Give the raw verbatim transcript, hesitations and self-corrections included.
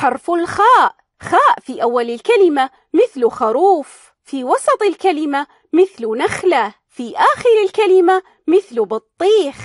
حرف الخاء، خاء في أول الكلمة مثل خروف، في وسط الكلمة مثل نخلة، في آخر الكلمة مثل بطيخ.